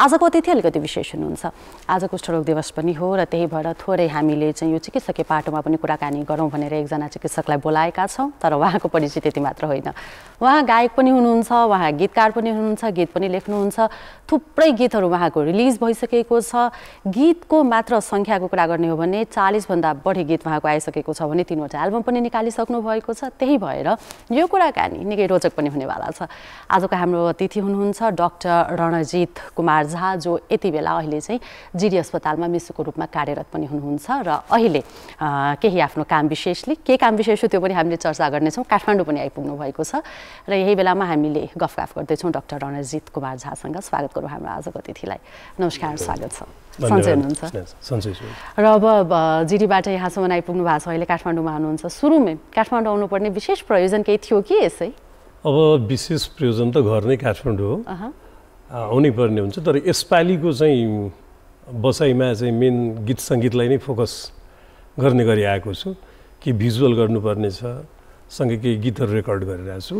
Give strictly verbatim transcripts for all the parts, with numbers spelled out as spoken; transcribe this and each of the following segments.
आजको अतिथि अलिकति विशेष हुनुहुन्छ। आज कुष्ठरोग दिवस पनि हो र त्यही भएर थोरै हामीले चाहिँ यो चिकित्सकीय पाटोमा पनि कुराकानी गरौँ भनेर एकजना चिकित्सकलाई बोलाएका छौँ, तर उहाँको परिचय त्यति मात्र होइन। उहाँ गायक पनि हुनुहुन्छ, उहाँ गीतकार पनि हुनुहुन्छ, गीत पनि लेख्नुहुन्छ, थुप्रै गीतहरू उहाँको रिलिज भइसकेको छ। गीतको मात्र संख्याको कुरा गर्ने हो भने चालीस भन्दा बढी गीत उहाँको आइसकेको छ भने तीनवटा एल्बम पनि निकालिसक्नु भएको छ। त्यही भएर यो कुराकानी निकै रोचक पनि हुनेवाला छ। आजको हाम्रो अतिथि हुनुहुन्छ डा. रणजित कुमार झा, जो यति बेला अहिले चाहिँ जिरी अस्पतालमा मिसुको रूपमा कार्यरत पनि हुनुहुन्छ र अहिले केही आफ्नो काम विशेषले के काम विशेष हो त्यो पनि हामीले चर्चा गर्नेछौँ। काठमाडौँ पनि आइपुग्नु भएको छ र यही बेलामा हामीले गफगाफ गर्दैछौँ डा. रणजित कुमार झासँग। स्वागत गरौँ हाम्रो आजको अतिथिलाई। नमस्कार, स्वागत छ। सन्चै हुनुहुन्छ? र अब जिरीबाट यहाँसम्म आइपुग्नु भएको छ, अहिले काठमाडौँमा हुनुहुन्छ। सुरुमै काठमाडौँ आउनुपर्ने विशेष प्रयोजन केही थियो कि यसै? अब विशेष प्रयोजन त घर नै काठमाडौँ हो, आउनै पर्ने हुन्छ, तर यसपालिको चाहिँ बसाइमा चाहिँ मेन गीत सङ्गीतलाई नै फोकस गर्ने गरी आएको छु। के भिजुअल गर्नुपर्ने छ, सँगै केही गीतहरू रेकर्ड गरिरहेको छु।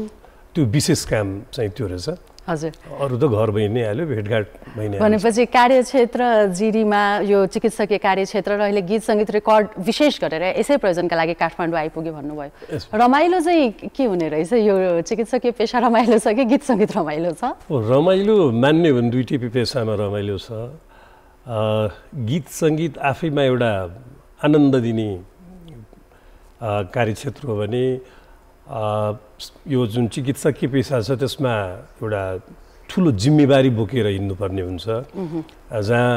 त्यो विशेष काम चाहिँ त्यो रहेछ। हजुर, अरू त घर भइ नै हाल्यो, भेटघाट भइ नै। भनेपछि कार्यक्षेत्र जिरीमा यो चिकित्सकीय कार्यक्षेत्र र अहिले गीत सङ्गीत रेकर्ड विशेष गरेर यसै प्रयोजनका लागि काठमाडौँ आइपुग्यो भन्नुभयो। रमाइलो चाहिँ के हुने रहेछ? यो चिकित्सकीय पेसा रमाइलो छ कि गीत सङ्गीत रमाइलो छ? रमाइलो मान्ने भने दुईटै पेसामा रमाइलो छ। गीत सङ्गीत आफैमा एउटा आनन्द दिने कार्यक्षेत्र हो भने आ, यो जुन चिकित्सकीय पेसा छ त्यसमा एउटा ठुलो जिम्मेवारी बोकेर हिँड्नुपर्ने हुन्छ, जहाँ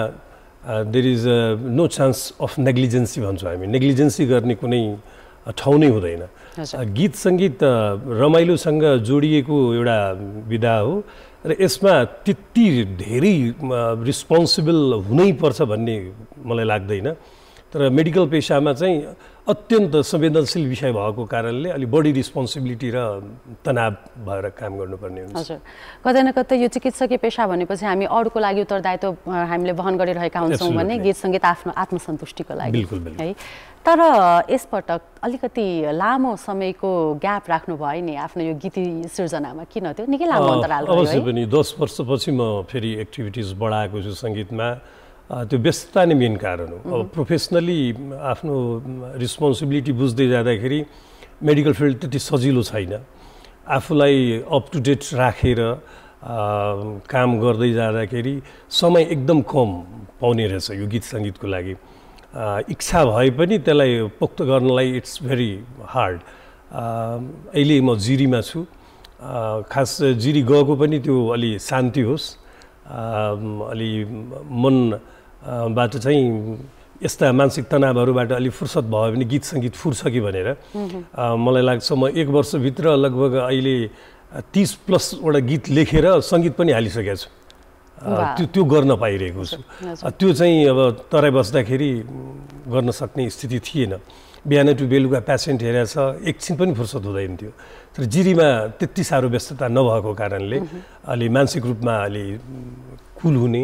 there is no chance of negligence भन्छौँ हामी। नेग्लिजेन्सी गर्ने कुनै ठाउँ नै हुँदैन। गीत सङ्गीत रमाइलोसँग जोडिएको एउटा विधा हो र यसमा त्यति धेरै रिस्पोन्सिबल हुनैपर्छ भन्ने मलाई लाग्दैन। तर मेडिकल पेसामा चाहिँ अत्यन्त संवेदनशील विषय भएको कारणले अलि बढी रिस्पोन्सिबिलिटी र तनाव भएर काम गर्नुपर्ने हुन्छ। हजुर, कतै न कतै यो चिकित्सकीय पेसा भनेपछि हामी अरूको लागि उत्तरदायित्व हामीले वहन गरिरहेका हुन्छौँ भने गीत सङ्गीत आफ्नो आत्मसन्तुष्टिको लागि। बिल्कुल बिल्कुल है। तर यसपटक अलिकति लामो समयको ग्याप राख्नुभयो नि आफ्नो यो गीत सिर्जनामा, किन त्यो निकै लामो अन्तराल भयो? अवश्य पनि दस वर्षपछि म फेरि एक्टिभिटिज बढाएको छु सङ्गीतमा। त्यो व्यस्तता नै मेन कारण हो। अब प्रोफेसनली आफ्नो रिस्पोन्सिबिलिटी बुझ्दै जाँदाखेरि मेडिकल फिल्ड त्यति सजिलो छैन। आफूलाई अप टु डेट राखेर काम गर्दै जाँदाखेरि समय एकदम कम पाउने रहेछ यो गीत सङ्गीतको लागि। इच्छा भए पनि त्यसलाई पोख्त गर्नलाई इट्स भेरी हार्ड। अहिले म जिरीमा छु। खास जिरी गएको पनि त्यो अलि शान्ति होस्, अलि मन बाट चाहिँ यस्ता मानसिक तनावहरूबाट अलि फुर्सद भयो भने गीत सङ्गीत फुर्छ कि भनेर मलाई लाग्छ। म एक वर्षभित्र लगभग अहिले तीस प्लसवटा गीत लेखेर सङ्गीत पनि हालिसकेको छु। त्यो त्यो गर्न पाइरहेको छु। त्यो चाहिँ अब तराई बस्दाखेरि गर्न सक्ने स्थिति थिएन। बिहान टु बेलुका पेसेन्ट हेरेर छ, एकछिन पनि फुर्सद हुँदैन थियो। तर जिरीमा त्यति साह्रो व्यस्तता नभएको कारणले अलि मानसिक रूपमा अलि कुल हुने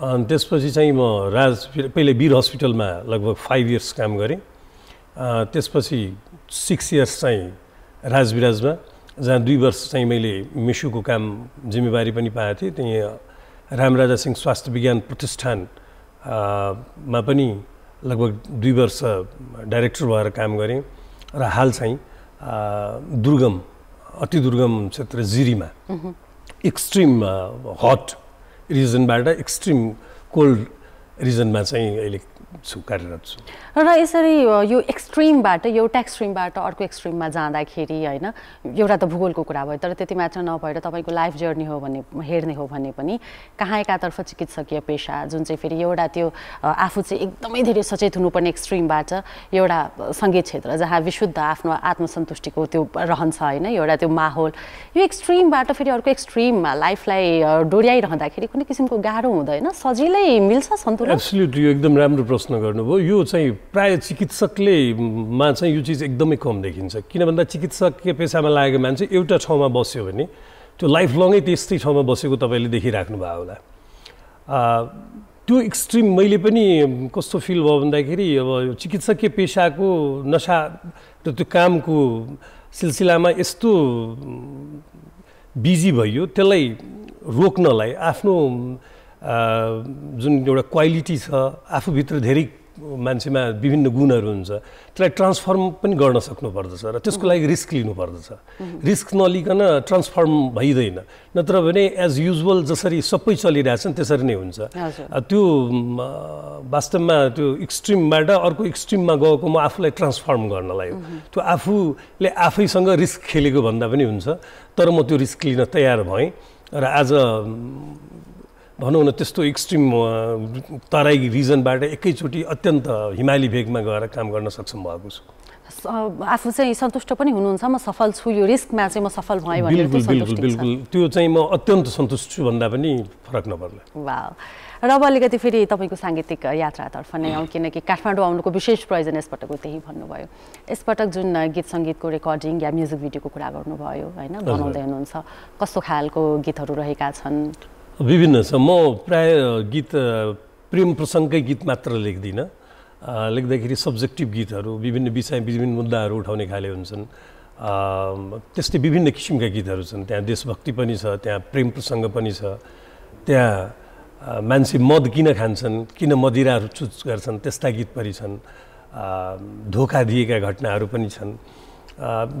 अनि त्यसपछि चाहिँ म राज पहिले वीर हस्पिटलमा लगभग फाइभ इयर्स काम गरेँ। त्यसपछि सिक्स इयर्स चाहिँ राजबिराजमा, जहाँ दुई वर्ष चाहिँ मैले मिसुको काम जिम्मेवारी पनि पाएको थिएँ। त्यहीँ रामराजा सिंह स्वास्थ्य विज्ञान प्रतिष्ठानमा पनि लगभग दुई वर्ष डाइरेक्टर भएर काम गरेँ। र हाल चाहिँ दुर्गम अति दुर्गम क्षेत्र जिरीमा एक्सट्रिम हट रिजनबाट एक्सट्रिम कोल्ड रिजनमा चाहिँ अहिले यसरी यो एक्सट्रिमबाट एउटा एक्सट्रिमबाट अर्को एक्सट्रिममा जाँदाखेरि हैन एउटा त भूगोलको कुरा भयो तर त्यति मात्र नभएर तपाईको लाइफ जर्नी हो भने हेर्ने हो भने पनि कहाँएकातर्फ चिकित्सकीय पेशा जुन चाहिँ फेरि एउटा त्यो आफू चाहिँ एकदमै धेरै सचेत हुनुपर्ने एक्सट्रिमबाट एउटा संगीत क्षेत्र जहाँ विशुद्ध आफ्नो आत्मसन्तुष्टिको त्यो रहन्छ हैन एउटा त्यो माहौल यो एक्सट्रिमबाट फेरि अर्को एक्सट्रिममा लाइफलाई डोर्याइरहँदाखेरि कुनै किसिमको गाह्रो हुँदैन सजिलै मिल्छ सन्तुलन एब्सोल्युटली एकदम राम्रो प्रश्न गर्नुभयो यो चाहिँ प्राय चिकित्सकले मा चाहिँ यो चीज एकदमै कम देखिन्छ किन भन्दा चिकित्सकीय पेशामा लागेको मान्छे एउटा ठाउँमा बस्यो भने त्यो लाइफ लङै त्यस्तै ठाउँमा बसेको तपाईले देखिराख्नु भएको होला त्यो एक्सट्रिम मैले पनि कस्तो फिल भयो भन्दाखेरि अब चिकित्सकीय पेशाको नशा र त्यो कामको सिलसिलामा यस्तो बिजी भयो त्यसलाई रोक्नलाई आफ्नो जुन एउटा क्वालिटी छ आफू भित्र धेरै मान्छेमा विभिन्न गुणहरू हुन्छ त्यसलाई ट्रान्सफर्म पनि गर्न सक्नु पर्दछ र त्यसको लागि रिस्क लिनु पर्दछ रिस्क नलिकन ट्रान्सफर्म भइदैन नत्र भने एज युजुअल जसरी सबै चलिरहेछन् त्यसरी नै हुन्छ त्यो वास्तवमा त्यो एक्सट्रिमबाट अर्को एक्सट्रिममा गएको म आफूलाई ट्रान्सफर्म गर्नलाई त्यो आफूले आफैसँग रिस्क खेलेको भन्दा पनि हुन्छ तर म त्यो रिस्क लिन तयार भएँ र आज भनौँ न त्यस्तो एक्सट्रिम तराई रिजनबाट एकैचोटी अत्यन्त हिमाली भेगमा गएर काम गर्न सक्षम भएको छु आफू चाहिँ सन्तुष्ट पनि हुनुहुन्छ म सफल छु यो रिस्कमा चाहिँ म सफल भएँ भनेर सन्तुष्ट बिल्कुल त्यो चाहिँ म अत्यन्त सन्तुष्ट छु भन्दा पनि फरक नपर्ला वाउ र अब अलिकति फेरि तपाईको सांगीतिक यात्रातर्फ नै आउँ किनकि काठमाडौँ आउनुको विशेष प्रयोजन यसपटकको त्यही भन्नुभयो यसपटक जुन गीत सङ्गीतको रेकर्डिङ या म्युजिक भिडियोको कुरा गर्नुभयो हैन बनाउँदै हुनुहुन्छ कस्तो खालको गीतहरू रहेका छन् विभिन्न छ म प्राय गीत प्रेम प्रसङ्गकै गीत मात्र लेख्दिनँ लेख्दाखेरि सब्जेक्टिभ गीतहरू विभिन्न विषय विभिन्न मुद्दाहरू उठाउने खाले हुन्छन् त्यस्तै विभिन्न किसिमका गीतहरू छन् त्यहाँ देशभक्ति पनि छ त्यहाँ प्रेम प्रसङ्ग पनि छ त्यहाँ मान्छे मद किन खान्छन् किन मदिराहरू चुज गर्छन् त्यस्ता गीत पनि छन् धोका दिएका घटनाहरू पनि छन्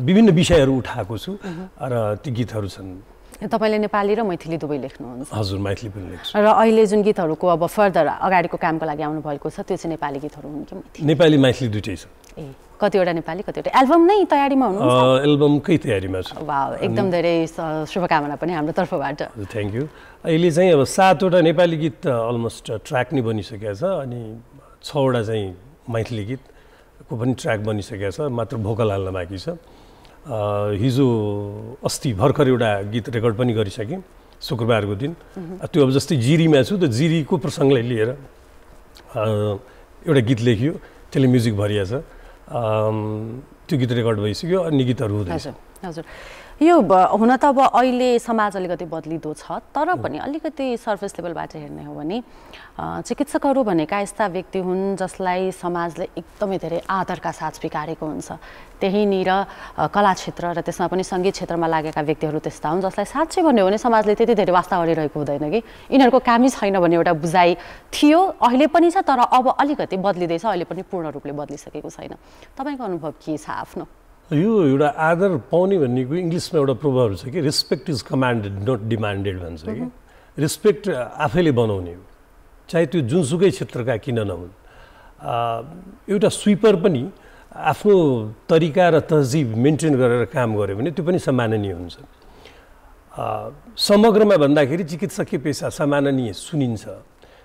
विभिन्न विषयहरू उठाएको छु र ती गीतहरू छन् तपाईले नेपाली र मैथिली दुबै लेख्नुहुन्छ हजुर मैथिली पनि लेख्छु र अहिले जुन गीतहरुको अब फर्दर अगाडिको कामको लागि आउनु भएको छ त्यो चाहिँ नेपाली गीतहरु हुन् कि मैथिली नेपाली मैथिली दुईटै छ ए कतिवटा नेपाली कतिवटा एल्बम नै तयारीमा हुनुहुन्छ एल्बमकै तयारीमा छ वाउ एकदम धेरै शुभकामना पनि हाम्रो तर्फबाट थ्यांक यू अहिले चाहिँ अब सातवटा नेपाली गीत अलमोस्ट ट्र्याक नै बनिसकेको छ अनि छ वटा चाहिँ मैथिली गीत को पनि ट्र्याक बनिसकेको छ मात्र भोकल हाल्न बाँकी छ हिजो अस्ति भर्खर एउटा गीत रेकर्ड पनि गरिसकेँ शुक्रबारको दिन त्यो अब जस्तै जिरीमा छु त जिरीको प्रसङ्गलाई लिएर एउटा गीत लेखियो त्यसले म्युजिक भरिया छ त्यो गीत रेकर्ड भइसक्यो अन्य गीतहरू हुँदैछ हजुर यो हुन त अब अहिले समाज अलिकति बदलिदो छ तर पनि अलिकति सर्फेस लेभलबाट हेर्ने हो भने चिकित्सकहरू भनेका यस्ता व्यक्ति हुन् जसलाई समाजले एकदमै धेरै आदरका साथ स्वीकारेको हुन्छ त्यहीँनिर कला क्षेत्र र त्यसमा पनि सङ्गीत क्षेत्रमा लागेका व्यक्तिहरू त्यस्ता हुन् जसलाई साँच्चै भन्यो भने समाजले त्यति धेरै वास्ता गरिरहेको हुँदैन कि यिनीहरूको कामै छैन भन्ने एउटा बुझाइ थियो अहिले पनि छ तर अब अलिकति बदलिँदैछ अहिले पनि पूर्ण रूपले बदलिसकेको छैन तपाईँको अनुभव के छ आफ्नो यो एउटा आदर पाउने भन्नेको इङ्ग्लिसमा एउटा प्रोभर्ब छ कि respect is commanded not demanded भन्छ कि रेस्पेक्ट आफैले बनाउने हो चाहे त्यो जुनसुकै क्षेत्रका किन नहुन् एउटा स्विपर पनि आफ्नो तरिका र तहजिब मेन्टेन गरेर काम गर्यो भने त्यो पनि सम्माननीय हुन्छ समग्रमा भन्दाखेरि चिकित्सकीय पेसा सम्माननीय सुनिन्छ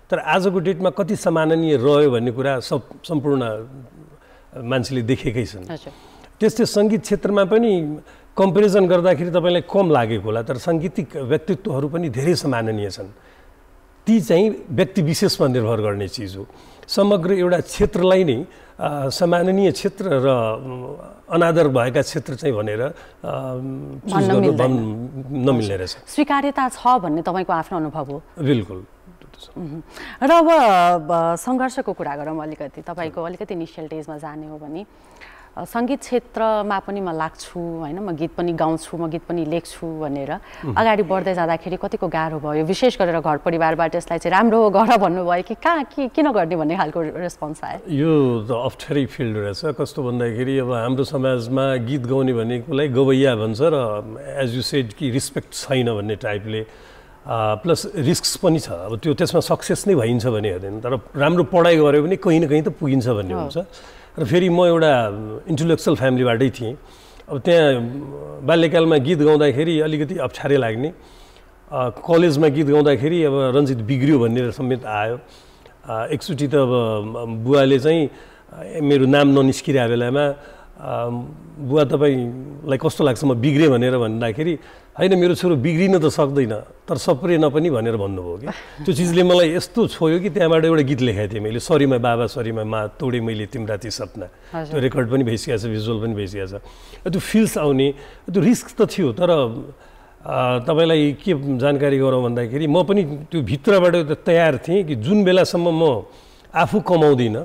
तर आजको डेटमा कति सम्माननीय रह्यो भन्ने कुरा सब सम्पूर्ण मान्छेले देखेकै छन् त्यस्तै संगीत क्षेत्रमा पनि कम्पेरिजन गर्दाखेरि तपाईलाई कम लागेको होला तर संगीतिक व्यक्तित्वहरू पनि धेरै सम्माननीय छन् ती चाहिँ व्यक्ति विशेषमा निर्भर गर्ने चीज हो समग्र एउटा क्षेत्रलाई नै सम्माननीय क्षेत्र र अनादर भएका क्षेत्र चाहिँ भनेर नमिल्ने रहेछ स्वीकार्यता छ भन्ने तपाईको आफ्नो अनुभव हो बिल्कुल र अब संघर्षको कुरा गरौँ अलिकति तपाईको अलिकति इनिशियल डेजमा जाने हो भने संगीत क्षेत्रमा पनि म लाग्छु हैन म गीत पनि गाउँछु म गीत पनि लेख्छु भनेर अगाडि बढ्दै जाँदाखेरि कतिको गाह्रो भयो विशेष गरेर घर परिवारबाट यसलाई चाहिँ राम्रो गर भन्नुभयो कि कहाँ किन गर्ने भन्ने खालको रेस्पोन्स आयो यो त अप्ठ्यारै फिल्ड रहेछ कस्तो भन्दाखेरि अब हाम्रो समाजमा गीत गाउने भनेकोलाई गवैया भन्छ र एज यु सेड कि रिस्पेक्ट छैन भन्ने टाइपले प्लस रिस्क्स पनि छ। अब त्यो त्यसमा सक्सेस नै भइन्छ भने हैन, तर राम्रो पढाइ गरे पनि कहीँ न कहीँ त पुगिन्छ भन्ने हुन्छ। र फेरि म एउटा इन्टेलेक्चुअल फ्यामिलीबाटै थिएँ। अब त्यहाँ बाल्यकालमा गीत गाउँदाखेरि अलिकति अप्ठ्यारे लाग्ने, कलेजमा गीत गाउँदाखेरि अब रञ्जित बिग्रियो भन्ने समेत आयो। एकचोटि त अब बुवाले चाहिँ मेरो नाम ननिस्किरहेको बेलामा बुवा तपाईलाई कस्तो लाग्छ म बिग्रेँ भनेर भन्दाखेरि हैन मेरो छोरो बिग्रिन त सक्दैन तर सप्रेन पनि भनेर भन्नुभयो कि त्यो चिजले मलाई यस्तो छोयो कि त्यहाँबाट एउटा गीत लेखाएको थिएँ मैले, सरीमा बाबा सरीमा मा तोडे मैले तिम्रा ती सपना। त्यो रेकर्ड पनि भइसकेको छ, भिजुअल पनि भइसकेको छ। त्यो फिल्स आउने, त्यो रिस्क त थियो तर तपाईलाई के जानकारी गरौँ भन्दाखेरि म पनि त्यो भित्रबाट तयार थिएँ कि जुन बेलासम्म म आफू कमाउँदिनँ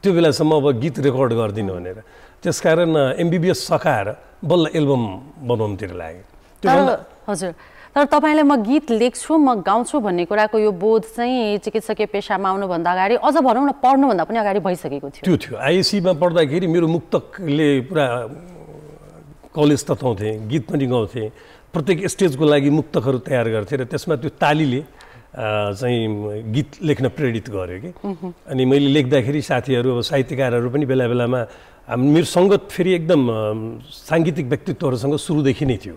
त्यो बेलासम्म अब गीत रेकर्ड गर्दिनँ भनेर। त्यसकारण एमबीबीएस सकाएर बल्ल एल्बम बनाउनतिर लागेँ। तर हजुर, तर तपाईलाई म गीत लेख्छु म गाउँछु भन्ने कुराको यो बोध चाहिँ चिकित्सकीय पेसामा आउनुभन्दा अगाडि, अझ भनौँ न पढ्नुभन्दा पनि अगाडि भइसकेको थियो? त्यो थियो। आइएससीमा पढ्दाखेरि मेरो मुक्तकले पुरा कलेज तताउँथेँ, गीत पनि गाउँथेँ, प्रत्येक स्टेजको लागि मुक्तकहरू तयार गर्थेँ र त्यसमा त्यो तालीले चाहिँ गीत लेख्न प्रेरित गर्यो कि। अनि मैले लेख्दाखेरि साथीहरू अब साहित्यकारहरू पनि बेला बेलामा हाम्रो मेरो सङ्गत फेरि एकदम साङ्गीतिक व्यक्तित्वहरूसँग सुरुदेखि नै थियो।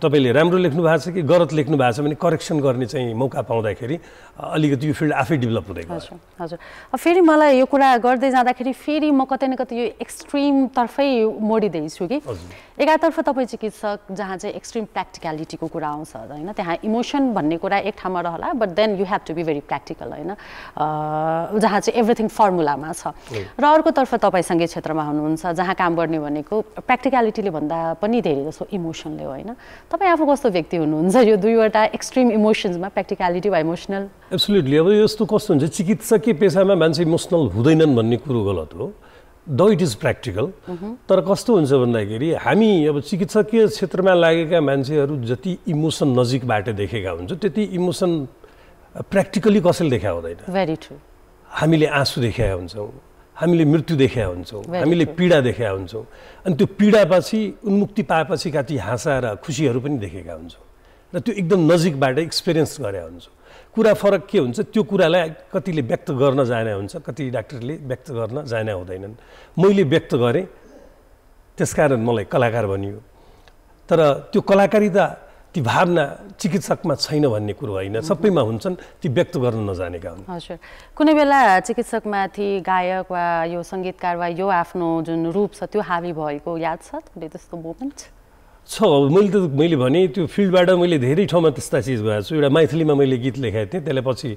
तपाईँले राम्रो लेख्नु भएको छ कि गलत लेख्नु भएको छ भने करेक्सन गर्ने चाहिँ मौका पाउँदाखेरि अलिकति यो फिल्ड आफै डेभलप हुँदै गयो। हजुर, फेरि मलाई यो कुरा गर्दै जाँदाखेरि फेरि म कतै न कतै यो एक्सट्रिमतर्फै मोडिँदैछु कि एकातर्फ तपाईँ चिकित्सक जहाँ चाहिँ एक्सट्रिम प्र्याक्टिकलिटीको कुरा आउँछ होइन, त्यहाँ इमोसन भन्ने कुरा एक ठाउँमा रहला but then you have to be very practical होइन, जहाँ चाहिँ एभ्रिथिङ फर्मुलामा छ। र अर्कोतर्फ तपाईँसँगै क्षेत्रमा हुनुहुन्छ जहाँ काम गर्ने भनेको प्र्याक्टिकलिटीले भन्दा पनि धेरै जसो इमोसनले होइन। तपाईँ आफू कस्तो व्यक्ति हुनुहुन्छ यो दुईवटा एक्सट्रिम इमोसन्समा, प्र्याक्टिकलिटी वा इमोसनल? एब्सोल्युटली। अब यस्तो कस्तो हुन्छ चिकित्सकीय पेसामा मान्छे इमोसनल हुँदैनन् भन्ने कुरो गलत हो। दो इट इज प्र्याक्टिकल। तर कस्तो हुन्छ भन्दाखेरि हामी अब चिकित्सकीय क्षेत्रमा लागेका मान्छेहरू जति इमोसन नजिकबाट देखेका हुन्छ त्यति इमोसन प्र्याक्टिकली कसैले देखा हुँदैन। Very true. हामीले आँसु देखाएका हुन्छौँ, हामीले मृत्यु देखाएका हुन्छौँ, हामीले पीडा देखाएका हुन्छौँ, अनि त्यो पीडापछि उन्मुक्ति पाएपछिका ती हाँसा र खुसीहरू पनि देखेका हुन्छौँ र त्यो एकदम नजिकबाट एक्सपिरियन्स गरेका हुन्छौँ। कुरा फरक के हुन्छ त्यो कुरालाई कतिले व्यक्त गर्न जाने हुन्छ, कति डाक्टरले व्यक्त गर्न जाने हुँदैनन्। मैले व्यक्त गरेँ त्यसकारण मलाई कलाकार भनियो, तर त्यो कलाकारिता ती भावना चिकित्सकमा छैन भन्ने कुरो होइन, सबैमा हुन्छन्, ती व्यक्त गर्न नजानेका हुन्। हजुर, कुनै बेला चिकित्सकमाथि गायक वा यो सङ्गीतकार वा यो आफ्नो जुन रूप छ त्यो हावी भएको याद छ? तपाईँले त्यस्तो मोमेन्ट छ? मैले त मैले भने त्यो फिल्डबाट मैले धेरै ठाउँमा त्यस्ता चिज भएको छु। एउटा मैथिलीमा मैले गीत लेखाएको थिएँ, त्यसलाई पछि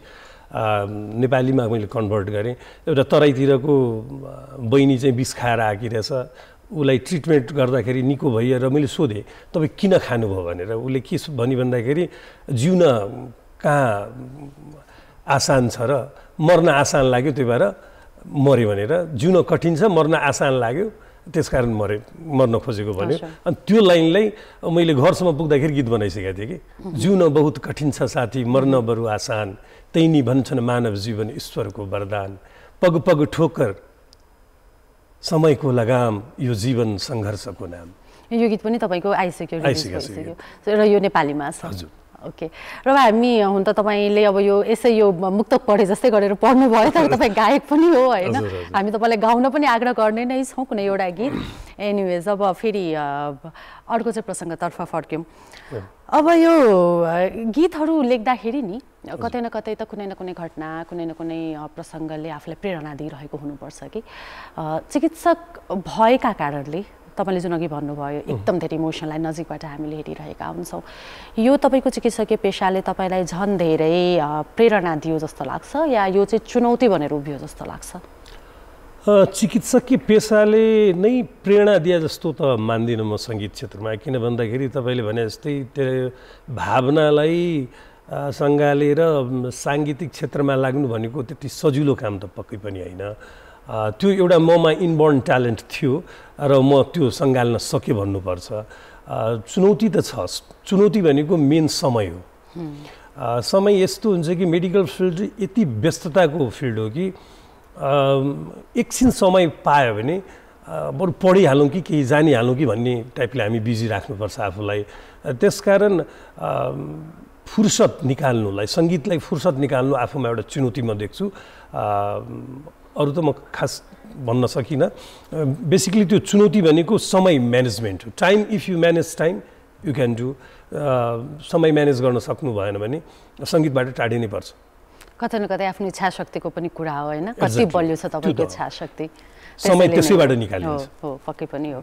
नेपालीमा मैले कन्भर्ट गरेँ। एउटा तराईतिरको बहिनी चाहिँ बिस खाएर आएकी रहेछ, उसलाई ट्रिटमेन्ट गर्दाखेरि निको भइयो र मैले सोधेँ तपाईँ किन खानुभयो भनेर। उसले के भनी भन्दाखेरि जिउन कहाँ आसान छ र मर्न आसान लाग्यो, त्यही भएर मऱ्यो भनेर। जिउन कठिन छ, मर्न आसान लाग्यो त्यसकारण मरे मर्न खोजेको भन्यो। अनि त्यो लाइनलाई मैले घरसम्म पुग्दाखेरि गीत बनाइसकेको थिएँ कि जिउन बहुत कठिन छ साथी मर्न बरु आसान, तैनी भन्छन् मानव जीवन ईश्वरको वरदान, पग पग ठोकर समयको लगाम यो जीवन सङ्घर्षको नाम। यो गीत पनि तपाईँको आइसक्यो? आइसक्यो र यो नेपालीमा छ। हजुर, ओके। र हामी हुन त तपाईँले अब यो यसै यो मुक्तक पढे जस्तै गरेर पढ्नुभयो तर तपाईँ गायक पनि हो होइन, हामी तपाईँलाई गाउन पनि आग्रह गर्ने नै छौँ कुनै एउटा गीत। एनिवेज, अब फेरि अर्को चाहिँ प्रसङ्गतर्फ फर्क्यौँ। अब यो गीतहरू लेख्दाखेरि नि कतै न कतै त कुनै न कुनै घटना कुनै न कुनै प्रसङ्गले आफूलाई प्रेरणा दिइरहेको हुनुपर्छ कि चिकित्सक भएका कारणले तपाईँले जुन अघि भन्नुभयो एकदम धेरै इमोसनलाई नजिकबाट हामीले हेरिरहेका हुन्छौँ, यो तपाईँको चिकित्सकीय पेसाले तपाईँलाई झन् धेरै प्रेरणा दियो जस्तो लाग्छ या यो चाहिँ चुनौती भनेर उभियो जस्तो लाग्छ? चिकित्सकीय पेसाले नै प्रेरणा दिए जस्तो त मान्दिनँ म सङ्गीत क्षेत्रमा। किन भन्दाखेरि तपाईँले भने जस्तै त्यो भावनालाई सँगालेर साङ्गीतिक क्षेत्रमा लाग्नु भनेको त्यति सजिलो काम त पक्कै पनि होइन। त्यो एउटा ममा इनबोर्न ट्यालेन्ट थियो र म त्यो सङ्घाल्न सकेँ भन्नुपर्छ। चुनौती त छ, चुनौती भनेको मेन समय हो। समय यस्तो हुन्छ कि मेडिकल फिल्ड यति व्यस्तताको फिल्ड हो कि एकछिन समय पायो भने बरु पढिहालौँ कि केही जानिहालौँ कि भन्ने टाइपले हामी बिजी राख्नुपर्छ आफूलाई। त्यसकारण फुर्सद निकाल्नुलाई, संगीतलाई फुर्सद निकाल्नु आफूमा एउटा चुनौती म देख्छु। अरु त म खास भन्न सकिनँ। बेसिकली त्यो चुनौती भनेको समय म्यानेजमेन्ट हो। Time, if you manage time you can do. समय म्यानेज गर्न सक्नु भएन भने संगीतबाट टाढिनै पर्छ। कतै न कतै आफ्नो इच्छा शक्तिको पनि कुरा हो हैन, कति बलियो छ तपाईको इच्छा शक्ति, समय त्यसैबाट निकालिन्छ। हो, पक्कै पनि हो।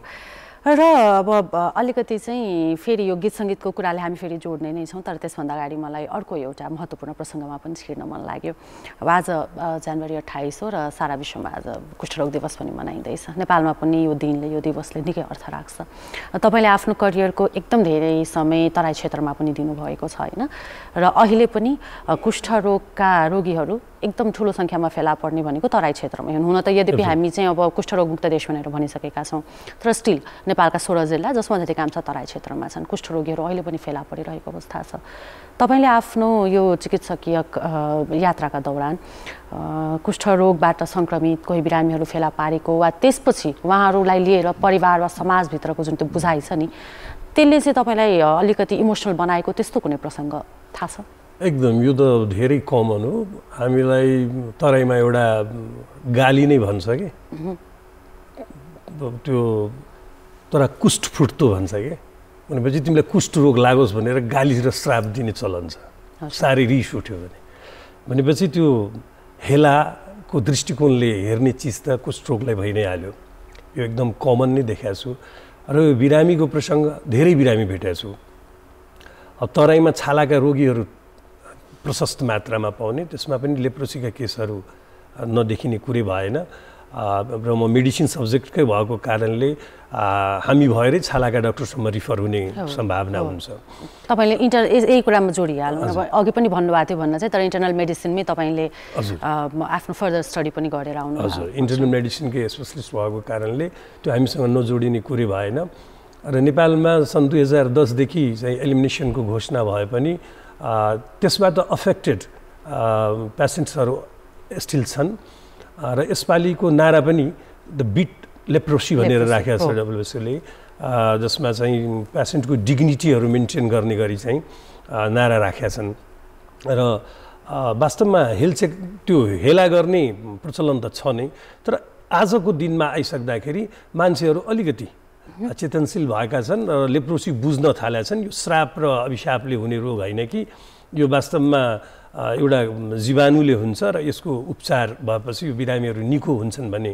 र अब अलिकति चाहिँ फेरि यो गीत संगीतको कुराले हामी फेरि जोड्ने नै छौं, तर त्यसभन्दा अगाडि मलाई अर्को एउटा महत्त्वपूर्ण प्रसंगमा पनि छिर्न मन लाग्यो। अब आज जनवरी अट्ठाइस हो र सारा विश्वमा आज कुष्ठरोग दिवस पनि मनाइँदैछ। नेपालमा पनि यो दिनले, यो दिवसले निकै अर्थ राख्छ। तपाईले आफ्नो करियरको एकदम धेरै समय तराई क्षेत्रमा पनि दिनुभएको छ हैन, र अहिले पनि कुष्ठरोगका रोगीहरु एकदम ठूलो संख्यामा फेला पर्ने भनेको तराई क्षेत्रमा हुन त यद्यपि हामी चाहिँ अब कुष्ठरोग मुक्त देश भनेर भनिसकेका छौं, तर स्टिल नेपालका सोह्र जिल्ला जसमा अधिकांश तराई क्षेत्रमा छन्, कुष्ठरोगीहरु अहिले पनि फेला परिरहेको अवस्था छ। तपाईले आफ्नो यो चिकित्सकीय यात्राका दौरान कुष्ठरोगबाट संक्रमित कोही बिरामीहरु फेला पारेको वा त्यसपछि उहाँहरुलाई लिएर परिवार वा समाज भित्रको जुन त्यो बुझाइ छ नि, त्यसले चाहिँ तपाईलाई अलिकति इमोशनल बनाएको त्यस्तो कुनै प्रसंग थाहा छ? एकदम, यो त धेरै कमन हो। हामीलाई तराईमा एउटा गाली नै भन्छ के, त्यो तरा कुष्ठ फुट्तो भन्छ के, भनेपछि तिमीलाई कुष्ठ रोग लागोस् भनेर गाली र श्राप दिने चलन छ। साह्रै रिस उठ्यो भने भनेपछि त्यो हेलाको दृष्टिकोणले हेर्ने चिज त कुष्ठरोगलाई भइ नै हाल्यो। यो एकदम कमन नै देखाएको छु। र यो बिरामीको प्रसङ्ग धेरै बिरामी भेटेको छु। अब तराईमा छालाका रोगीहरू प्रशस्त मात्रामा पाउने, त्यसमा पनि लेप्रोसीका केसहरू नदेखिने कुरै भएन। र म मेडिसिन सब्जेक्टकै भएको कारणले हामी भएरै छालाका डाक्टरसम्म रिफर हुने सम्भावना हुन्छ। तपाईले इन्टर यही कुरामा जोडिहाल्नु, अघि पनि भन्नुभएको थियो भन्न चाहिँ, तर इन्टरनल मेडिसिनमै तपाईले आफ्नो फर्दर स्टडी पनि गरेर आउनु। हजुर, इन्टरनल मेडिसिनकै स्पेशलिस्ट भएको कारणले त्यो हामीसँग नजोडिने कुरै भएन। र नेपालमा सन् दुई हजार दसदेखि चाहिँ एलिमिनेसनको घोषणा भए पनि त्यसबाट अफेक्टेड पेसेन्ट्सहरू स्टिल छन्। र यसपालिको नारा पनि द बिट लेप्रोसी भनेर राखेको छ डब्लुएचओले, जसमा चाहिँ पेसेन्टको डिग्निटीहरू मेन्टेन गर्ने गरी चाहिँ नारा राखेका छन्। र वास्तवमा हेलचेक त्यो हेला गर्ने प्रचलन त छ नै, तर आजको दिनमा आइसक्दाखेरि मान्छेहरू अलिकति चेतनशील भएका छन् र लेप्रोसी बुझ्न थालेका छन्। यो श्राप र अभिशापले हुने रोग होइन कि, यो वास्तवमा एउटा जीवाणुले हुन्छ र यसको उपचार भएपछि यो बिरामीहरू निको हुन्छन् भन्ने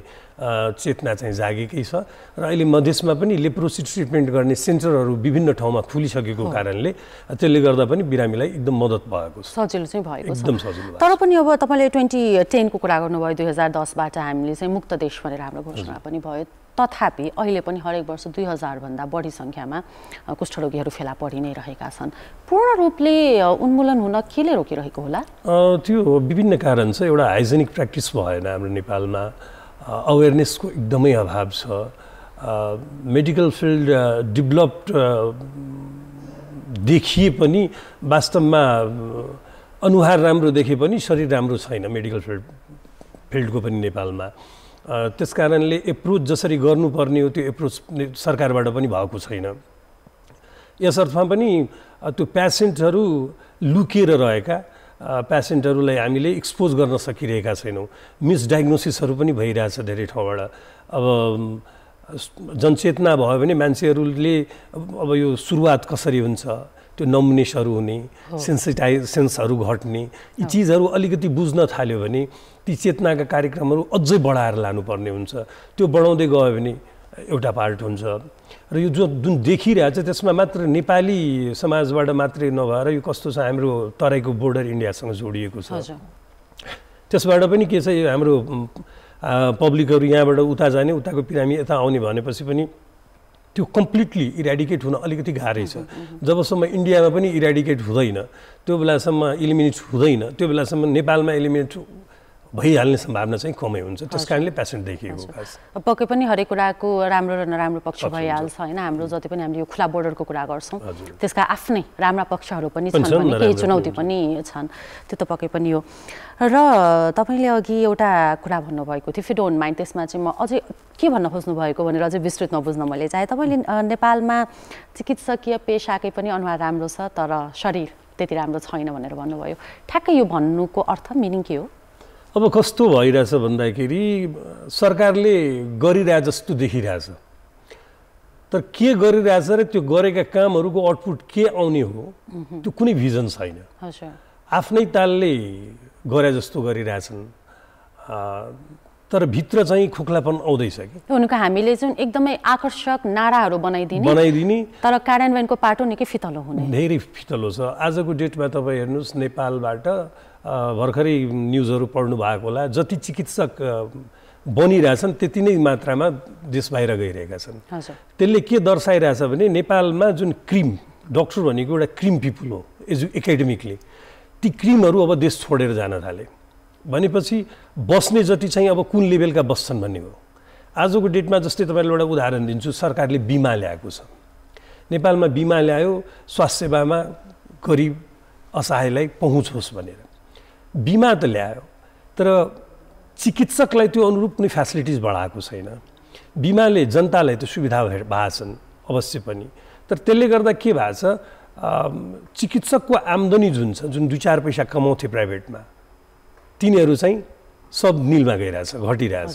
चेतना चाहिँ जागेकै छ। र अहिले मधेसमा पनि लेप्रोसी ट्रिटमेन्ट गर्ने सेन्टरहरू विभिन्न ठाउँमा खुलिसकेको कारणले त्यसले गर्दा पनि बिरामीलाई एकदम मद्दत भएको छ, सजिलो चाहिँ भएको छ, एकदम सजिलो। तर पनि अब तपाईले ट्वेन्टी टेन को कुरा गर्नुभयो, दुई हजार दसबाट हामीले चाहिँ मुक्त देश भनेर हाम्रो घोषणा पनि भयो, तथापि अहिले पनि हरेक वर्ष दुई हजार भन्दा बढी संख्यामा कुष्ठरोगीहरू फेला परि नै रहेका छन्। पूर्ण रूपले उन्मूलन हुन केले रोकिरहेको होला? त्यो विभिन्न कारण छ। एउटा हाइजेनिक प्र्याक्टिस भएन हाम्रो नेपालमा, अवेरनेसको एकदमै अभाव छ। मेडिकल फिल्ड डेभलप्ड देखिए पनि, वास्तवमा अनुहार राम्रो देखे पनि शरीर राम्रो छैन मेडिकल फिल्ड फिल्डको पनि नेपालमा। त्यसकारणले एप्रोच जसरी गर्नुपर्ने हो त्यो एप्रोच सरकारबाट पनि भएको छैन। यसर्थमा पनि त्यो पेसेन्टहरू लुकेर रहेका पेसेन्टहरूलाई हामीले एक्सपोज गर्न सकिरहेका छैनौँ। मिसडायग्नोसिसहरू पनि भइरहेछ धेरै ठाउँबाट। अब जनचेतना भयो भने मान्छेहरूले अब यो सुरुवात कसरी हुन्छ, त्यो नम्बनेसहरू हुने, सेन्सिटाइज सेन्सहरू घट्ने, यी चिजहरू अलिकति बुझ्न थाल्यो भने ती चेतनाका कार्यक्रमहरू अझै बढाएर लानुपर्ने हुन्छ। त्यो बढाउँदै गयो भने एउटा पार्ट हुन्छ। र यो जो जुन देखिरहेछ त्यसमा मात्र नेपाली समाजबाट मात्रै नभएर यो कस्तो छ, हाम्रो तराईको बोर्डर इन्डियासँग जोडिएको छ, त्यसबाट पनि के छ, हाम्रो पब्लिकहरू यहाँबाट उता जाने, उताको बिरामी यता आउने भनेपछि पनि त्यो कम्प्लिटली इराडिकेट हुन अलिकति गाह्रै छ। जबसम्म इन्डियामा पनि इराडिकेट हुँदैन त्यो बेलासम्म, एलिमिनेट हुँदैन त्यो बेलासम्म नेपालमा एलिमिनेट भइहाल्ने सम्भावना चाहिँ कमै हुन्छ। त्यसकारणले पेसेन्ट देखिएको खास पक्कै पनि हरेक कुराको राम्रो र नराम्रो पक्ष भइहाल्छ हैन। हाम्रो जति पनि हामीले यो खुला बोर्डरको कुरा गर्छौं त्यसका आफ्नै राम्रा पक्षहरू पनि छन् भने केही चुनौती पनि छन्, त्यो त पक्कै पनि हो। र तपाईले अघि एउटा कुरा भन्नु भएको थियो, इफ यु डोन्ट माइन्ड, त्यसमा चाहिँ म अझै के भन्न खोज्नु भएको भनेर अझै विस्तृत नबुझ्न मैले चाहे। तपाईले नेपालमा चिकित्सकीय पेशाकै पनि अनुहार राम्रो छ तर शरीर त्यति राम्रो छैन भनेर भन्नुभयो, ठ्याक्कै यो भन्नुको अर्थ मिनिङ के हो? अब कस्तो भइरहेछ भन्दाखेरि सरकारले गरिरहेछ जस्तो देखिरहेछ, तर के गरिरहेछ र त्यो गरेका कामहरुको आउटपुट के आउने हो त्यो कुनै भिजन छैन। आफ्नै तालले गरे जस्तो गरिरहेछन् तर भित्र चाहिँ खोक्लापन आउँदैछ कि उनको। हामीले जुन एकदमै आकर्षक नाराहरू बनाइदिने बनाइदिने तर कार्यान्वयनको पाटो निकै फितलो हुने, धेरै फितलो छ। आजको डेटमा तपाईँ हेर्नुस् नेपालबाट भर्खरै न्यूजहरू पढ्नु भएको होला, जति चिकित्सक बनिरहेछन् त्यति नै मात्रामा देश बाहिर गइरहेका छन्। त्यसले के दर्शाइरहेछ भने नेपालमा जुन क्रिम डाक्टर भनेको एउटा क्रिम पिपुल हो एजु एकाडेमिकली, ती क्रिमहरू अब देश छोडेर जान थाले भनेपछि बस्ने जति चाहिँ अब कुन लेभलका बस्छन् भन्ने हो। आजको डेटमा जस्तै तपाईलाई एउटा उदाहरण दिन्छु, सरकारले बीमा ल्याएको छ नेपालमा, बीमा ल्यायो स्वास्थ्य सेवामा गरिब असहायलाई पहुँच होस् भनेर बीमा त ल्यायो, तर चिकित्सकलाई त्यो अनुरूप कुनै फ्यासिलिटिज बढाएको छैन। बीमाले जनतालाई त सुविधा भएछन् अवश्य पनि, तर त्यसले गर्दा के भएको छ, चिकित्सकको आमदनी जुन छ जुन दुई चार पैसा कमाउँथे प्राइभेटमा, तिनीहरू चाहिँ सब निलमा गइरहेछ, घटिरहेछ,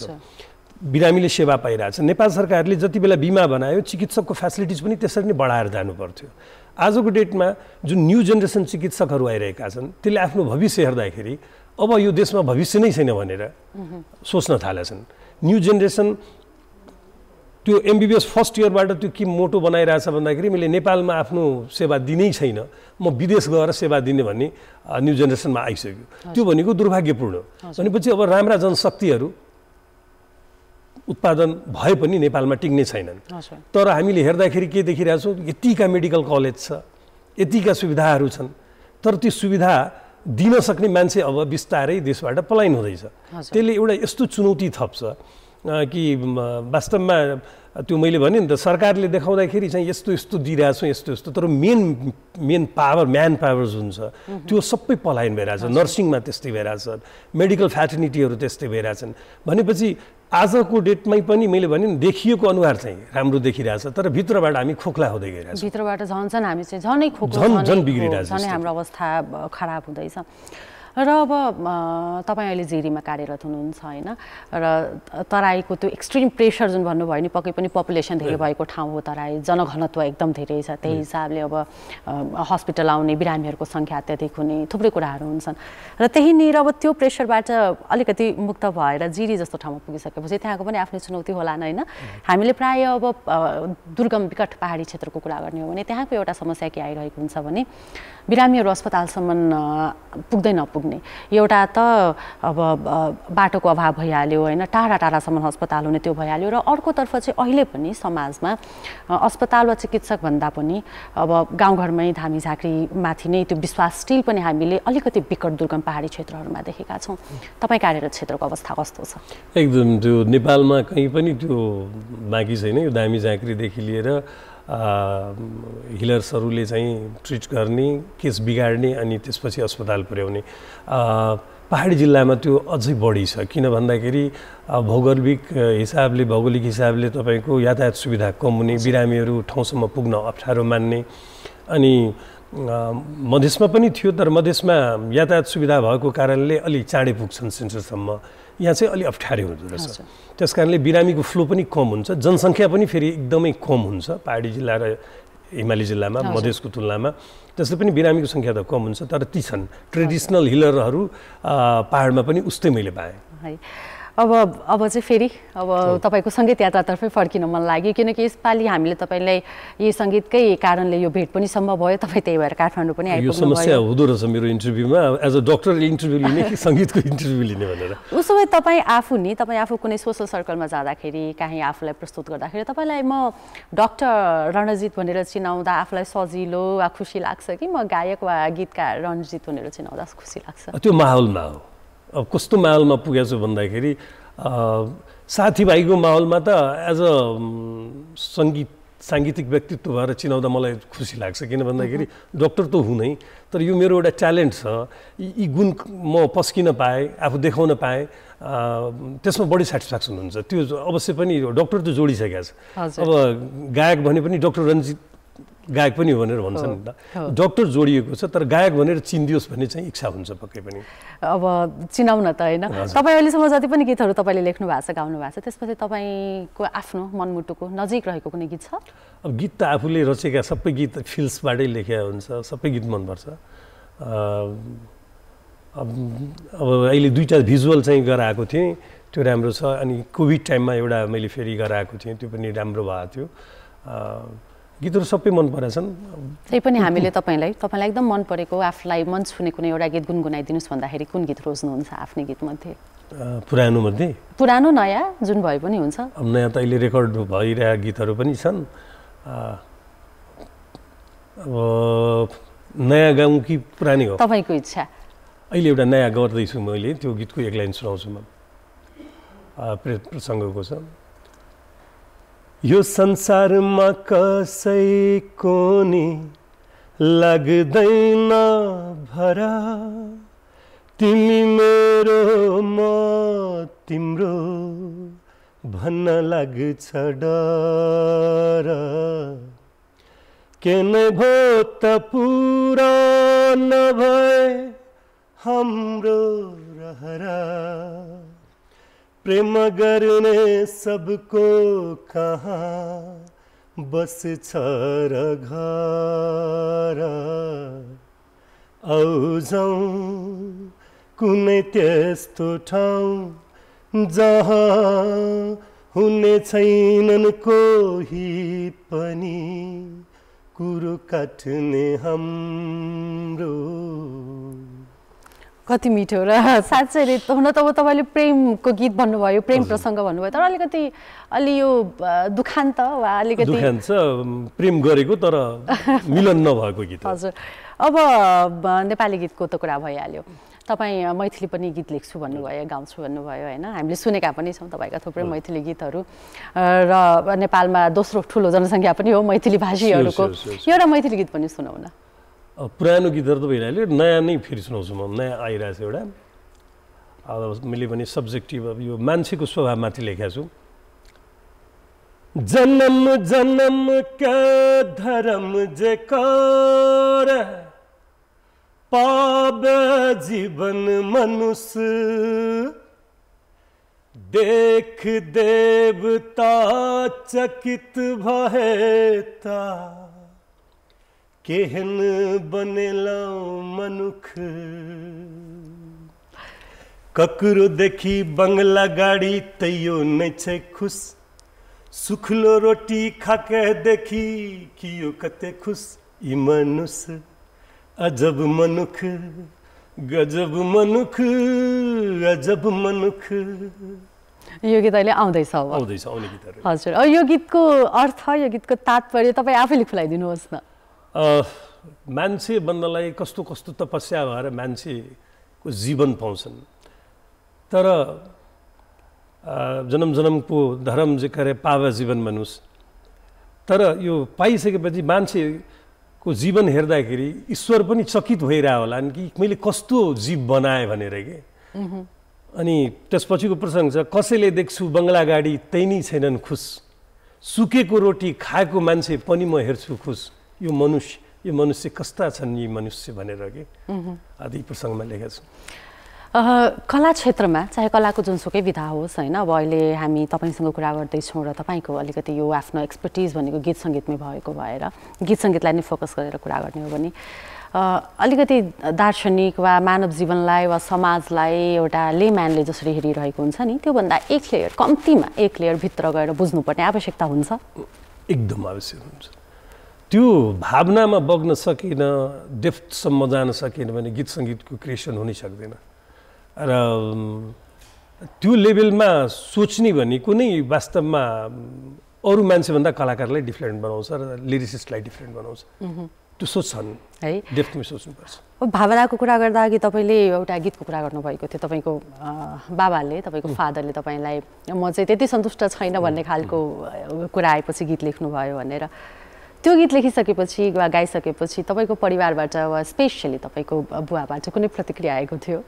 बिरामीले सेवा पाइरहेछ। नेपाल सरकारले जति बेला बीमा बनायो चिकित्सकको फ्यासिलिटिज पनि त्यसरी नै बढाएर जानुपर्थ्यो। आजको डेटमा जुन न्यू जेनेरेसन चिकित्सकहरू आइरहेका छन् त्यसले आफ्नो भविष्य हेर्दाखेरि अब यो देशमा भविष्य नै छैन भनेर सोच्न थालेछन्। न्यू जेनेरेसन त्यो एमबीबीएस फर्स्ट इयरबाट त्यो के मोटो बनाइरहेछ भन्दाखेरि मैले नेपालमा आफ्नो सेवा दिनै छैन, म विदेश गएर सेवा दिने भन्ने न्यू जेनेरेसनमा आइसक्यो। त्यो भनेको दुर्भाग्यपूर्ण हो। भनेपछि अब राम्रा जनशक्तिहरू उत्पादन भए पनि नेपालमा टिक्ने छैनन्। तर हामीले हेर्दाखेरि के देखिरहेछौँ, यतिका मेडिकल कलेज छ, यतिका सुविधाहरू छन्, तर ती सुविधा दिन सक्ने मान्छे अब बिस्तारै देशबाट पलायन हुँदैछ। त्यसले एउटा यस्तो चुनौती थप्छ कि वास्तवमा त्यो मैले भने नि त सरकारले देखाउँदाखेरि चाहिँ यस्तो यस्तो दिइरहेछौँ यस्तो यस्तो, तर main main power man power जुन छ त्यो सबै पलायन भइरहेछ। नर्सिङमा त्यस्तै भइरहेछ, मेडिकल फ्याटर्निटीहरू त्यस्तै भइरहेछन्। भनेपछि आजको डेटमै पनि मैले भने नि देखिएको अनुहार चाहिँ राम्रो देखिरहेछ तर भित्रबाट हामी खोक्ला हुँदै गइरहेछौँ, भित्रबाट झन् हामी चाहिँ झनै खोक्ला झन् बिग्रिरहेछ, झनै हाम्रो अवस्था खराब हुँदैछ। र अब तपाईं अहिले जिरीमा कार्यरत हुनुहुन्छ हैन, र तराईको त्यो एक्सट्रिम प्रेसर जुन भन्नुभयो नि पक्कै पनि पपुलेसन धेरै भएको ठाउँ हो तराई, जनघनत्व एकदम धेरै छ, त्यही हिसाबले अब हस्पिटल आउने बिरामीहरूको संख्या अत्यधिक हुने थुप्रै कुराहरू हुन्छन्। र त्यहीँनिर अब त्यो प्रेसरबाट अलिकति मुक्त भएर जिरी जस्तो ठाउँमा पुगिसकेपछि त्यहाँको पनि आफ्नै चुनौती होला हैन। हामीले प्रायः अब दुर्गम विकट पहाडी क्षेत्रको कुरा गर्ने हो भने त्यहाँको एउटा समस्या के आइरहेको हुन्छ भने बिरामीहरू अस्पतालसम्म पुग्दै नपुग्ने, एउटा त अब बाटोको अभाव भइहाल्यो हैन, टाढा टाढासम्म अस्पताल हुने त्यो भइहाल्यो, र अर्कोतर्फ चाहिँ अहिले पनि समाजमा अस्पताल वा चिकित्सक भन्दा पनि अब गाउँघरमै धामी झाँक्रीमाथि नै त्यो विश्वास स्टिल पनि हामीले अलिकति विकट दुर्गम पहाडी क्षेत्रहरूमा देखेका छौँ। तपाईँ कार्यरत क्षेत्रको अवस्था कस्तो छ? एकदम त्यो नेपालमा कहीँ पनि त्यो बाँकी छैन, यो धामी झाँक्रीदेखि लिएर हिलर्सहरूले चाहिँ ट्रिट गर्ने, केस बिगाड्ने अनि त्यसपछि अस्पताल पुर्याउने पहाडी जिल्लामा त्यो अझै बढी छ। किन भन्दाखेरि भौगोलिक हिसाबले भौगोलिक हिसाबले तपाईँको यातायात सुविधा कम हुने, बिरामीहरू ठाउँसम्म पुग्न अप्ठ्यारो मान्ने, अनि मधेसमा पनि थियो तर मधेसमा यातायात सुविधा भएको कारणले अलि चाँडै पुग्छन् सेन्टरसम्म, यहाँ चाहिँ अलि अप्ठ्यारो हुँदो रहेछ। त्यस कारणले बिरामीको फ्लो पनि कम हुन्छ, जनसङ्ख्या पनि फेरि एकदमै कम हुन्छ पहाडी जिल्ला र हिमाली जिल्लामा मधेसको तुलनामा, त्यसले पनि बिरामीको सङ्ख्या त कम हुन्छ तर ती छन् ट्रेडिसनल हिलरहरू पहाडमा पनि उस्तै मैले पाएँ। अब अब चाहिँ फेरि अब तपाईको संगीत यात्रातर्फै फर्किन मन लाग्यो किनकि यसपालि हामीले तपाईलाई यही संगीतकै कारणले यो भेट पनि सम्भव भयो, तपाई त्यही भएर काठमाडौँ पनि आइपुग्नु भयो। यो समस्या हुँदो रहेछ मेरो इन्टरभ्यूमा, एज अ डाक्टर इन्टरभ्यू लिने कि संगीतको इन्टरभ्यू लिने भनेर। उसो भए तपाईं आफू नि तपाईं आफू कुनै सोशल सर्कलमा जाँदाखेरि कहीँ आफूलाई प्रस्तुत गर्दाखेरि तपाईलाई म डाक्टर रणजित भनेर चिनाउँदा आफूलाई सजिलो वा खुसी लाग्छ कि म गायक वा गीतकार रणजित भनेर चिनाउँदा खुसी लाग्छ? त्यो माहौलमा हो। कस्तो माहौलमा पुगेछ भन्दाखेरि साथीभाइको माहौलमा त एज अ संगीत सांगीतिक व्यक्तित्व भएर चिनाउँदा मलाई खुसी लाग्छ किन भन्दाखेरि डाक्टर त हुनै तर यो मेरो एउटा ट्यालेन्ट छ यी गुण म पस्किन पाए आफू देखाउन पाए त्यसमा बढी सेटिस्फ्याक्सन हुन्छ त्यो अवश्य पनि डाक्टर त जोडिसकेको छ अब गायक भने पनि डा. रणजित गायक पनि हो भनेर भन्छन् नि त डाक्टर जोडिएको छ तर गायक भनेर चिन्दियोस् भन्ने चाहिँ इच्छा हुन्छ पक्कै पनि अब चिनाउन त हैन तपाई अहिलेसम्म जति पनि गीतहरु तपाईले लेख्नु भएको छ गाउनु भएको छ त्यसपछि तपाईको आफ्नो मनमुटुको नजिक रहेको कुनै गीत छ अब गीत त आफूले रचेका सबै गीत फिल्स बाटै लेखेको हुन्छ सबै गीत मन पर्छ अब अब अहिले दुईटा भिजुअल चाहिँ गराएको थिए त्यो राम्रो छ अनि कोभिड टाइममा एउटा मैले फेरि गराएको थिए त्यो पनि राम्रो भएको थियो गीतहरु सबै मन परेछन् त्यै पनि हामीले तपाईलाई तपाईलाई एकदम मन परेको आफलाई मन छुने कुनै एउटा गीत गुनगुनाइदिनुस् भन्दाखेरि कुन गीत रोज्नुहुन्छ आफ्नो गीत मध्ये पुरानो मध्ये पुरानो नयाँ जुन भए पनि हुन्छ अब नयाँ त अहिले रेकर्ड भइरहेका गीतहरु पनि छन् अब नयाँ गाउँ कि पुरानो हो तपाईको इच्छा अहिले एउटा नयाँ गर्दै छु मैले त्यो गीतको एक लाइन सुनाउँछु म प्रसंगको छ यो संसारमा कसैको नि लाग्दैन भरा तिमी मेरो म तिम्रो भन्न लाग्छ डर के नै भो त पूरा नभए हाम्रो रहरा प्रेम गर्ने सबको कहाँ बस छ र घर आउ जाउँ कुनै त्यस्तो ठाउँ जहाँ हुने छैनन् कोही पनि कुरो काट्ने हाम्रो कति मिठो र साच्चै हुन त अब तपाईले प्रेमको गीत भन्नुभयो प्रेम प्रसंग भन्नुभयो तर अलिकति अलि यो दुखान्त वा अलिकति दुखान्त प्रेम गरेको तर मिलन नभएको गीत हजुर अब नेपाली गीतको त कुरा भइहाल्यो तपाई मैथिली पनि गीत लेख्छु भन्नुभयो गाउँछु भन्नुभयो हैन हामीले सुनेका पनि छौं तपाईका थुप्रै मैथिली गीतहरु र नेपालमा दोस्रो ठूलो जनसंख्या पनि हो मैथिली भाषीहरुको एउटा मैथिली गीत पनि सुनाउन पुरानो गीतहरु त भइरहेले नयाँ नै फेरि सुनाउँछु म नयाँ आइरहेछ एउटा अब मैले भने सब्जेक्टिभ अब यो मान्छेको स्वभावमाथि लेखेको छु जन्म जन्म का धर्म जेकार पाप जीवन मनुष्य देख देवता चकित भएता केहन बनेला मनुख ककरो देखी बंगला गाड़ी तैयो नहीं छे खुश सुखलो रोटी खाके देखी कियो कते खुश ई मनुष अजब मनुख गजब मनुख अजब मनुख यो गीत अहिले आउँदैछ आउँदैछ आउने गीतहरु हजुर यो गीतको अर्थ यो गीतको तात्पर्य तपाई आफैले खुलाइदिनुहोस् न मान्छे बन्नलाई कस्तो कस्तो तपस्या भएर मान्छेको जीवन पाउँछन् तर जन्म जन्मको धर्म जिकरे पावा जीवन मनुष तर यो पाइसकेपछि मान्छेको जीवन हेर्दाखेरि ईश्वर पनि चकित भइरह्यो होला नि कि मैले कस्तो जीव बनाए भनेर के अनि त्यसपछिको प्रसंग छ कसैले देख्छु बंगला गाडी तैनी छैनन् खुश सुकेको रोटी खाएको मान्छे पनि म हेर्छु खुश यो मनुष्य यो मनुष्य कस्ता छन् यी मनुष्य भनेर के आदि प्रसंगमा लेखेको छु कला क्षेत्रमा चाहे कलाको जुनसुकै विधा होस् हैन अब अहिले हामी तपाईसँग कुरा गर्दै छौं र तपाईको अलिकति यो आफ्नो एक्सपर्टिज भनेको गीत संगीतमै भएको भएर गीत संगीतलाई नै फोकस गरेर कुरा गर्ने हो भने अलिकति दार्शनिक वा मानव जीवनलाई वा समाजलाई एउटा लेम्यानले जसरी हेरिरहेको हुन्छ नि त्यो भन्दा एक लेयर कम्तिमा एक लेयर भित्र गएर बुझ्नुपर्ने आवश्यकता हुन्छ एकदम आवश्यक हुन्छ त्यो भावनामा बग्न सकिन डेप्थसम्म जान सकिन भने गीत संगीतको क्रिएसन हुनै सक्दैन र त्यो लेभलमा सोच्ने भने कुनै वास्तवमा अरु मान्छे भन्दा कलाकारलाई डिफरेन्ट बनाउँछ र लिरिसिस्टलाई डिफरेन्ट बनाउँछ त्यो सोच छन् है डेप्थमा सोच्नु पर्छ। अब भावनाको कुरा गर्दा अघि तपाईले एउटा गीतको कुरा गर्नुभएको थियो, तपाईको बाबाले तपाईको फादरले तपाईलाई म चाहिँ त्यति सन्तुष्ट छैन भन्ने खालको कुरा आएपछि गीत लेख्नु भयो भनेर, त्यो गीत लेखिसकेपछि वा गाइसकेपछि तपाईको परिवारबाट वा स्पेशली तपाईको बुवाबाट कुनै प्रतिक्रिया आएको थियो?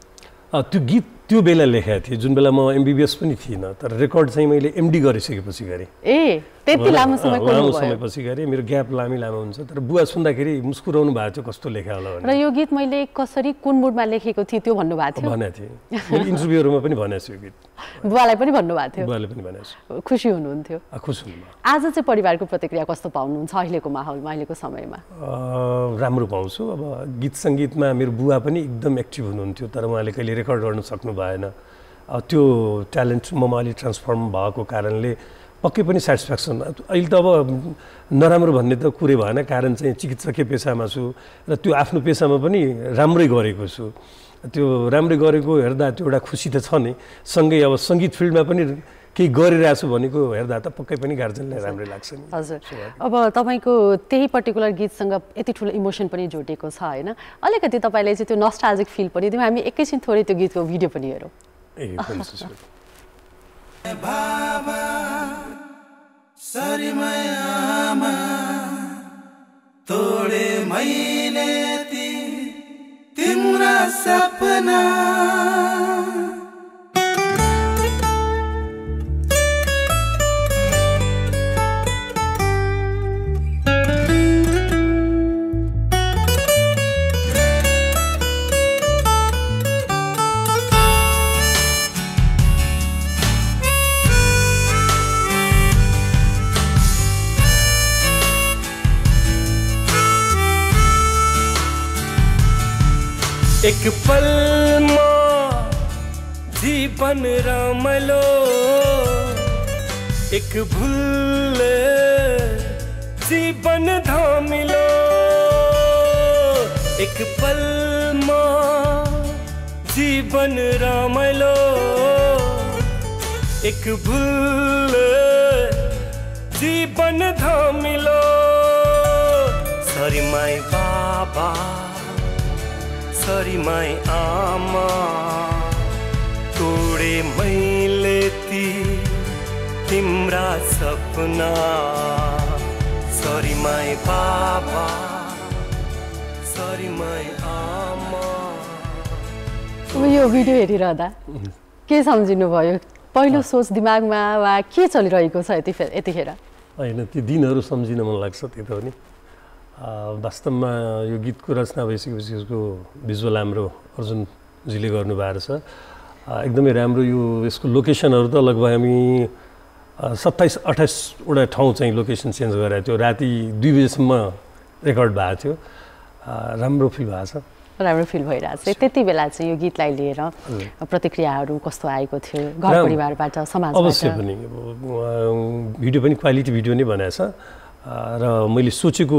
त्यो गीत त्यो बेला लेखेको थिएँ जुन बेला म एमबीबीएस पनि थिइनँ, तर रेकर्ड चाहिँ मैले एमडी गरिसकेपछि गरेँ। ए त्यति लामो समय लामो समयपछि गरेँ, मेरो ग्याप लामै लामो हुन्छ, तर बुवा सुन्दाखेरि मुस्कुराउनु भएको थियो कस्तो लेखे होला भनेर। र यो गीत मैले कसरी कुन मुडमा लेखेको थिएँ त्यो भन्नुभएको थियो? भनेको थिएँ मैले इन्टरभ्यूहरूमा पनि भनेको छु। यो गीत बुवालाई पनि भन्नुभएको थियो? बुवाले पनि भनेको छु। खुसी हुनुहुन्थ्यो? खुसी हुनुहुन्थ्यो। आज चाहिँ परिवारको प्रतिक्रिया कस्तो पाउनुहुन्छ अहिलेको माहौलमा अहिलेको समयमा? राम्रो पाउँछु। अब गीत सङ्गीतमा मेरो बुवा पनि एकदम एक्टिभ हुनुहुन्थ्यो, तर उहाँले कहिले रेकर्ड गर्न सक्नु भएन। त्यो ट्यालेन्ट ममा अलि ट्रान्सफर्म भएको कारणले पक्कै पनि सेटिस्फ्याक्सन अहिले त अब नराम्रो भन्ने त कुरै भएन, कारण चाहिँ चिकित्सकीय पेसामा छु र त्यो आफ्नो पेसामा पनि राम्रै गरेको छु। त्यो राम्रै गरेको हेर्दा त्यो एउटा खुसी त छ नै, सँगै अब सङ्गीत फिल्डमा पनि केही गरिरहेछु भनेको हेर्दा त पक्कै पनि गार्जियनलाई राम्रै लाग्छ नि। हजुर। अब तपाईँको त्यही पर्टिकुलर गीतसँग यति ठुलो इमोसन पनि जोडिएको छ होइन, अलिकति तपाईँले चाहिँ त्यो नस्टाल्जिक फिल पनि दिउँ, हामी एकैछिन थोरै त्यो गीतको भिडियो पनि हेरौँ। ए बाबा सरीमै आमा तोडे मैले ती तिम्रा सपना, एक पल मा जीवन रमलो एक भूल जीवन धामिलो, एक पल मा जीवन रमलो एक भूल जीवन धामिलो, सरी माई बाबा सरी माई आमा तोडे मैले ती तिम्रा सपना, सरी माई बाबा सरी माई आमा। अब यो भिडियो हेरिरहँदा के सम्झिनुभयो? पहिलो सोच दिमागमा वा के चलिरहेको छ यतिखेर? होइन ती दिनहरू सम्झिन मन लाग्छ, त्यो त हो नि। वास्तवमा यो गीतको रचना भइसकेपछि यसको भिजुअल हाम्रो अर्जुनजीले गर्नुभएको छ, एकदमै राम्रो। यो यसको लोकेसनहरू त लगभग हामी सत्ताइस अठाइसवटा ठाउँ चाहिँ लोकेसन चेन्ज गरेको थियो, राति दुई बजीसम्म रेकर्ड भएको थियो। राम्रो फिल भएको छ, राम्रो फिल भइरहेको छ। त्यति बेला चाहिँ यो गीतलाई लिएर प्रतिक्रियाहरू कस्तो आएको थियो घर परिवारबाट समाजबाट? अवश्य पनि भिडियो पनि क्वालिटी भिडियो नै बनाएको छ र मैले सोचेको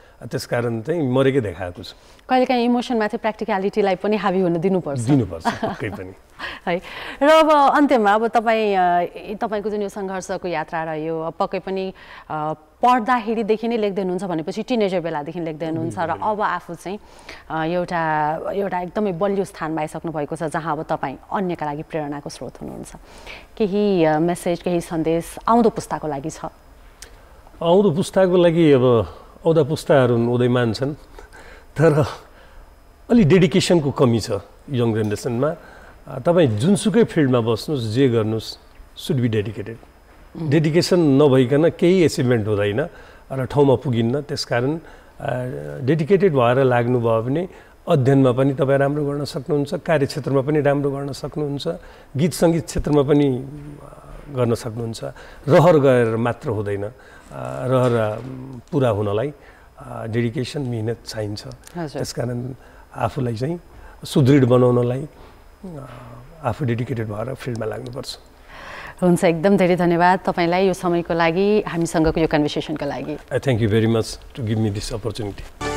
त्यसकारण चाहिँ मरेकै देखाएको छु। कहिलेकाहीँ इमोसनमाथि प्र्याक्टिकलिटीलाई पनि हावी हुन दिनुपर्छ दिनुपर्छ पक्कै पनि है। र अब अन्त्यमा अब तपाईँ तपाईँको जुन यो सङ्घर्षको यात्रा रह्यो, पक्कै पनि पढ्दाखेरिदेखि नै लेख्दै हुनुहुन्छ भनेपछि टिनेजर बेलादेखि लेख्दै हुनुहुन्छ र अब आफू चाहिँ एउटा एउटा एकदमै बलियो स्थानमा आइसक्नु भएको छ जहाँ अब तपाईँ अन्यका लागि प्रेरणाको स्रोत हुनुहुन्छ, केही मेसेज केही सन्देश आउँदो पुस्ताको लागि छ? आउँदो पुस्ताको लागि अब आउँदा पुस्ताहरू उदयमान छन्, तर अलि डेडिकेसनको कमी छ यङ जेनेरेसनमा। तपाईँ जुनसुकै फिल्डमा बस्नुहोस् जे गर्नुहोस् सुड बी डेडिकेटेड, डेडिकेसन नभइकन केही एचिभमेन्ट हुँदैन र ठाउँमा पुगिन्न। त्यसकारण डेडिकेटेड भएर लाग्नुभयो भने अध्ययनमा पनि तपाईँ राम्रो गर्न सक्नुहुन्छ, कार्यक्षेत्रमा पनि राम्रो गर्न सक्नुहुन्छ, गीत सङ्गीत क्षेत्रमा पनि गर्न सक्नुहुन्छ। रहर गरेर मात्र हुँदैन, रहर पुरा हुनलाई डेडिकेसन मेहनत चाहिन्छ त्यसकारण आफूलाई चाहिँ सुदृढ बनाउनलाई आफू डेडिकेटेड भएर फिल्डमा लाग्नुपर्छ। हुन्छ, एकदम धेरै धन्यवाद तपाईलाई यो समयको लागि हामीसँगको यो कन्भर्सेसनको लागि। Thank you very much to give me this opportunity.